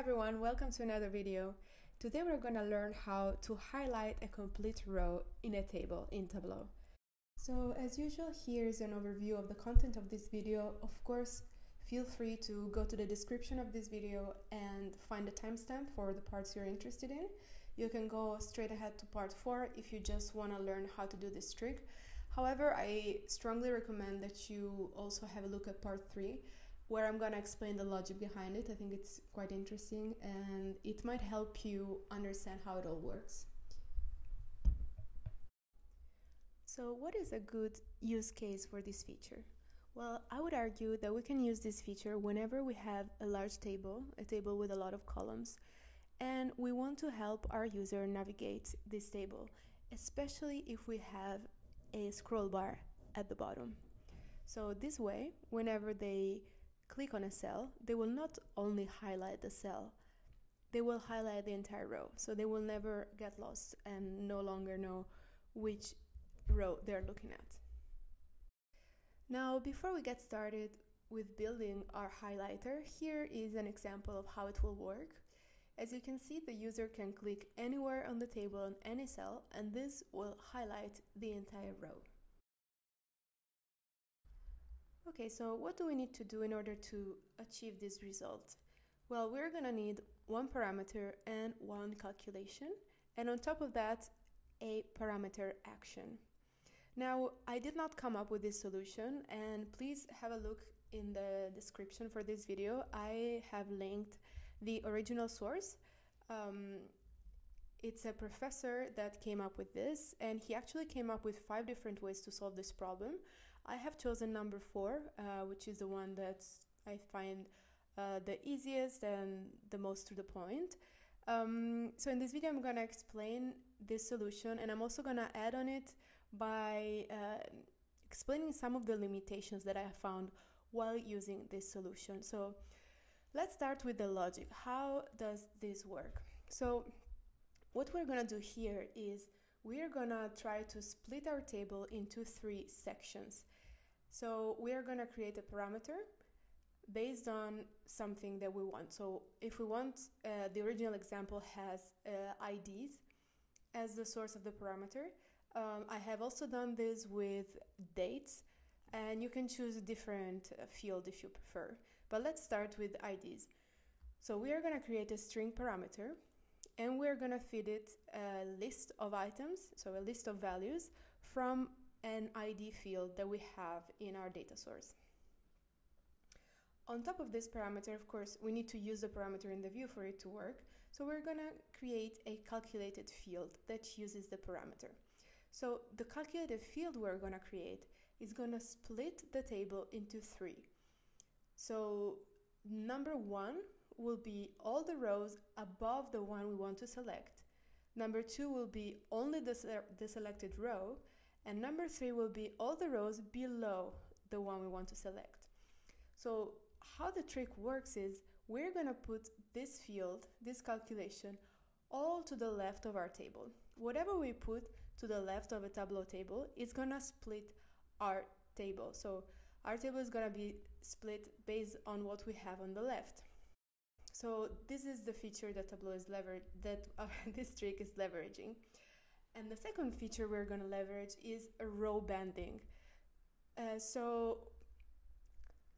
everyone, welcome to another video. Today we're going to learn how to highlight a complete row in a table in Tableau. So as usual, here is an overview of the content of this video. Of course, feel free to go to the description of this video and find a timestamp for the parts you're interested in. You can go straight ahead to part 4 if you just want to learn how to do this trick. However, I strongly recommend that you also have a look at part 3. Where I'm going to explain the logic behind it. I think it's quite interesting and it might help you understand how it all works. So what is a good use case for this feature? Well, I would argue that we can use this feature whenever we have a large table, a table with a lot of columns, and we want to help our user navigate this table, especially if we have a scroll bar at the bottom. So this way, whenever they click on a cell, they will not only highlight the cell, they will highlight the entire row. So they will never get lost and no longer know which row they're looking at. Now, before we get started with building our highlighter, here is an example of how it will work. As you can see, the user can click anywhere on the table on any cell, and this will highlight the entire row. Okay, so what do we need to do in order to achieve this result? Well, we're gonna need one parameter and one calculation, and on top of that, a parameter action. Now, I did not come up with this solution, and please have a look in the description for this video. I have linked the original source. It's a professor that came up with this, and he actually came up with 5 different ways to solve this problem. I have chosen number 4, which is the one that I find the easiest and the most to the point. So in this video I'm going to explain this solution, and I'm also going to add on it by explaining some of the limitations that I have found while using this solution. So let's start with the logic. How does this work? So what we're going to do here is we're going to try to split our table into 3 sections. So we're going to create a parameter based on something that we want. So if we want, the original example has IDs as the source of the parameter. I have also done this with dates, and you can choose a different field if you prefer. But let's start with IDs. So we are going to create a string parameter, and we're going to feed it a list of items, so a list of values from an ID field that we have in our data source. On top of this parameter, of course, we need to use the parameter in the view for it to work. So we're going to create a calculated field that uses the parameter. So the calculated field we're going to create is going to split the table into 3. So number 1 will be all the rows above the one we want to select. Number 2 will be only the selected row, and number 3 will be all the rows below the one we want to select. So how the trick works is we're going to put this field, this calculation, all to the left of our table. Whatever we put to the left of a Tableau table, it's going to split our table. So our table is going to be split based on what we have on the left. So this is the feature that Tableau is this trick is leveraging. And the second feature we're going to leverage is row banding. So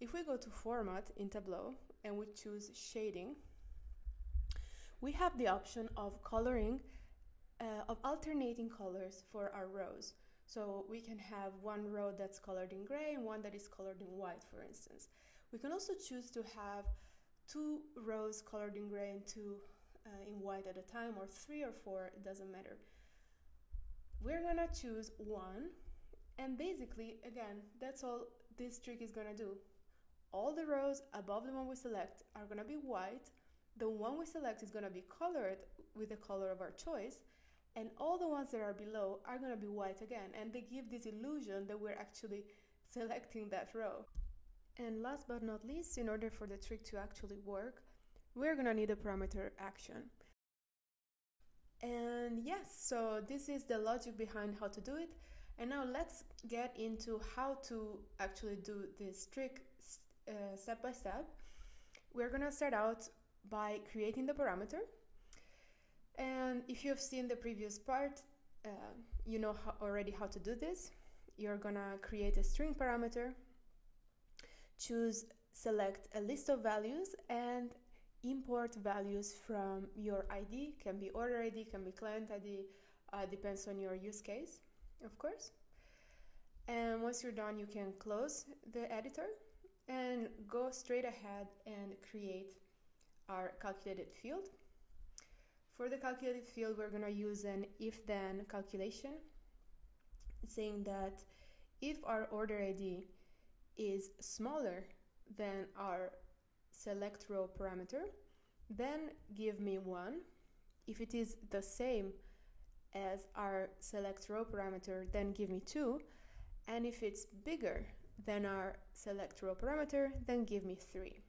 if we go to Format in Tableau and we choose Shading, we have the option of coloring, of alternating colors for our rows. So we can have one row that's colored in gray and one that is colored in white, for instance. We can also choose to have 2 rows colored in gray and 2 in white at a time, or 3 or 4, it doesn't matter. We're gonna choose 1, and basically, again, that's all this trick is gonna do. All the rows above the one we select are gonna be white, the one we select is gonna be colored with the color of our choice, and all the ones that are below are gonna be white again, and they give this illusion that we're actually selecting that row. And last but not least, in order for the trick to actually work, we're gonna need a parameter action. And yes, so this is the logic behind how to do it. And now let's get into how to actually do this trick step by step. We're gonna start out by creating the parameter. And if you've seen the previous part, you know already how to do this. You're gonna create a string parameter, select a list of values, and import values from your ID. Can be order ID, can be client ID, depends on your use case, of course. And once you're done, you can close the editor and go straight ahead and create our calculated field. For the calculated field, we're going to use an if-then calculation, saying that if our order ID is smaller than our select row parameter, then give me 1. If it is the same as our select row parameter, then give me 2. And if it's bigger than our select row parameter, then give me 3.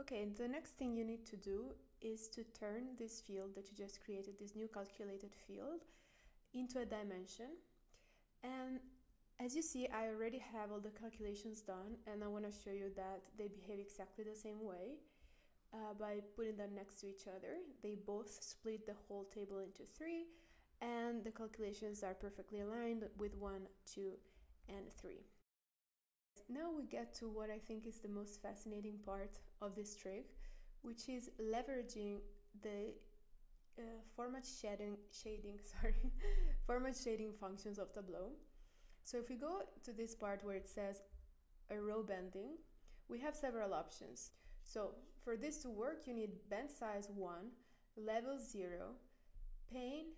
Okay, the next thing you need to do is to turn this field that you just created, this new calculated field, into a dimension. And as you see, I already have all the calculations done, and I want to show you that they behave exactly the same way by putting them next to each other. They both split the whole table into 3, and the calculations are perfectly aligned with 1, 2, and 3. Now we get to what I think is the most fascinating part of this trick, which is leveraging the format shading functions of Tableau. So if we go to this part where it says a row bending, we have several options. So for this to work, you need bend size 1, level 0, pane,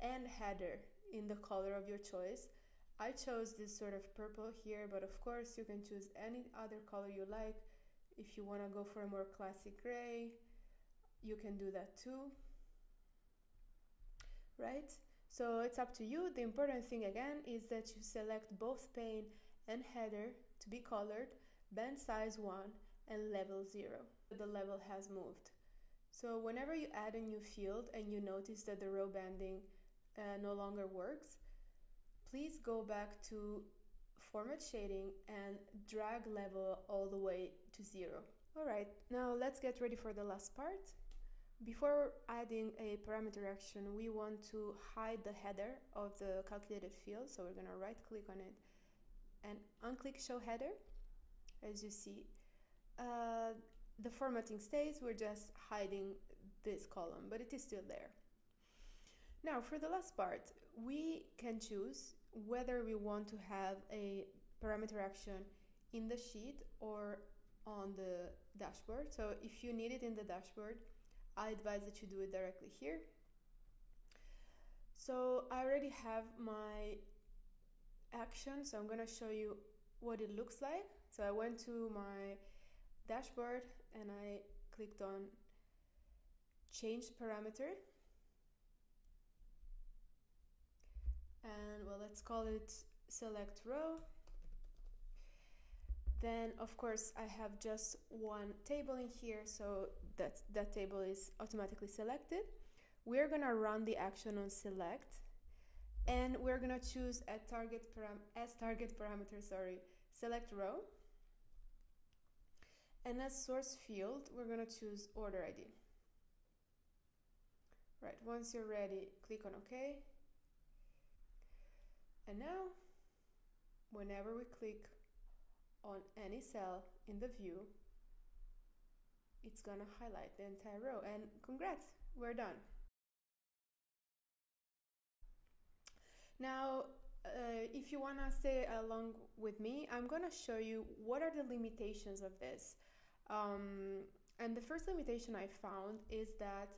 and header in the color of your choice. I chose this sort of purple here, but of course you can choose any other color you like. If you want to go for a more classic gray, you can do that too, right? So it's up to you. The important thing again is that you select both pane and header to be colored, band size 1 and level 0. The level has moved. So whenever you add a new field and you notice that the row banding no longer works, please go back to format shading and drag level all the way to 0. All right, now let's get ready for the last part. Before adding a parameter action, we want to hide the header of the calculated field. So we're going to right click on it and unclick show header. As you see, the formatting stays. We're just hiding this column, but it is still there. Now for the last part, we can choose whether we want to have a parameter action in the sheet or on the dashboard. So if you need it in the dashboard, I advise that you do it directly here. So I already have my action, so I'm going to show you what it looks like. So I went to my dashboard and I clicked on change parameter. And well, let's call it select row. Then of course I have just one table in here, so that table is automatically selected. We're gonna run the action on select, and we're gonna choose a target parameter, select row, and as source field we're gonna choose order ID. Right, once you're ready, click on OK. And now, whenever we click on any cell in the view, it's gonna highlight the entire row. And congrats, we're done. Now, if you wanna stay along with me, I'm gonna show you what are the limitations of this. And the first limitation I found is that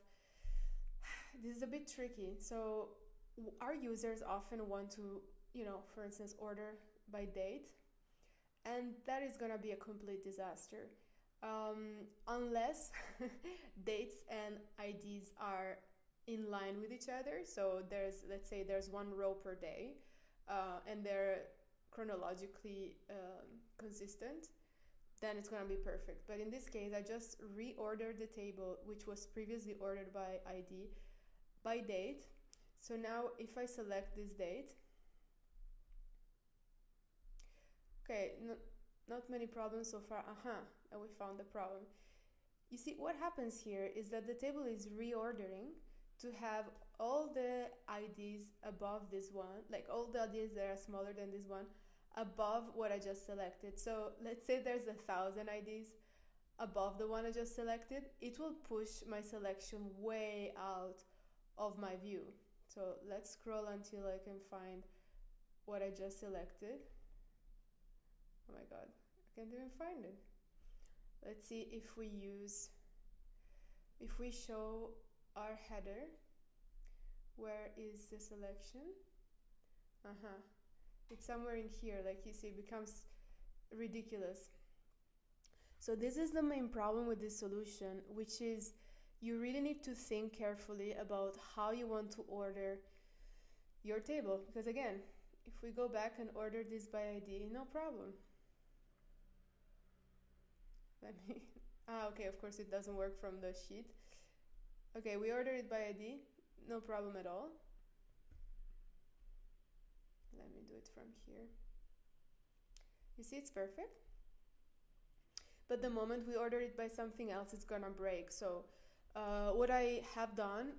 this is a bit tricky. So our users often want to, you know, for instance, order by date, and that is going to be a complete disaster unless dates and IDs are in line with each other. So there's, let's say there's one row per day and they're chronologically consistent, then it's going to be perfect. But in this case, I just reordered the table, which was previously ordered by ID, by date. So now if I select this date, okay, not many problems so far. And we found the problem. You see, what happens here is that the table is reordering to have all the IDs above this one, like all the IDs that are smaller than this one, above what I just selected. So let's say there's 1,000 IDs above the one I just selected. It will push my selection way out of my view. So let's scroll until I can find what I just selected. Oh my God, I can't even find it. Let's see if we use, if we show our header, where is the selection? It's somewhere in here, like you see, it becomes ridiculous. So this is the main problem with this solution, which is you really need to think carefully about how you want to order your table. Because again, if we go back and order this by ID, no problem. Okay, of course it doesn't work from the sheet. Okay, we order it by ID, no problem at all. Let me do it from here. You see, it's perfect. But the moment we order it by something else, it's gonna break. So what I have done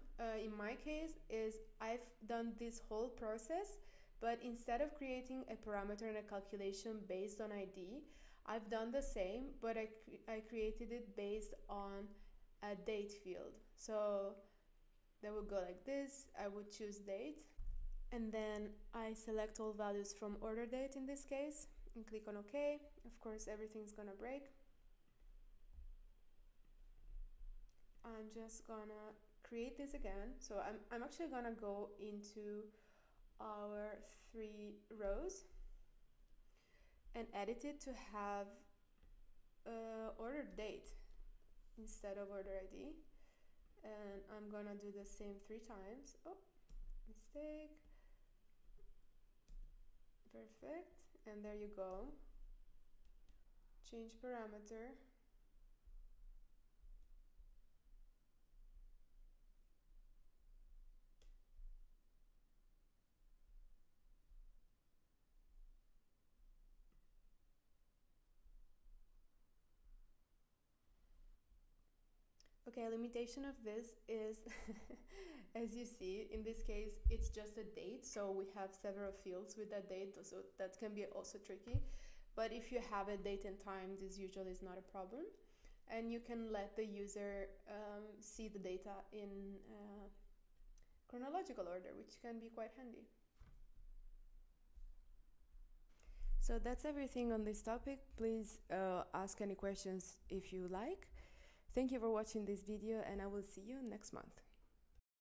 in my case is I've done this whole process, but instead of creating a parameter and a calculation based on ID, I've done the same, but I created it based on a date field. So that would go like this. I would choose date, and then I select all values from order date in this case, and click on OK. Of course, everything's gonna break. I'm just gonna create this again. So I'm actually gonna go into our 3 rows and edit it to have order date instead of order ID. And I'm gonna do the same 3 times. Oh, mistake. Perfect. And there you go. Change parameter. Okay, a limitation of this is, as you see, in this case, it's just a date. So we have several fields with that date, so that can be also tricky. But if you have a date and time, this usually is not a problem. And you can let the user see the data in chronological order, which can be quite handy. So that's everything on this topic. Please ask any questions if you like. Thank you for watching this video, and I will see you next month.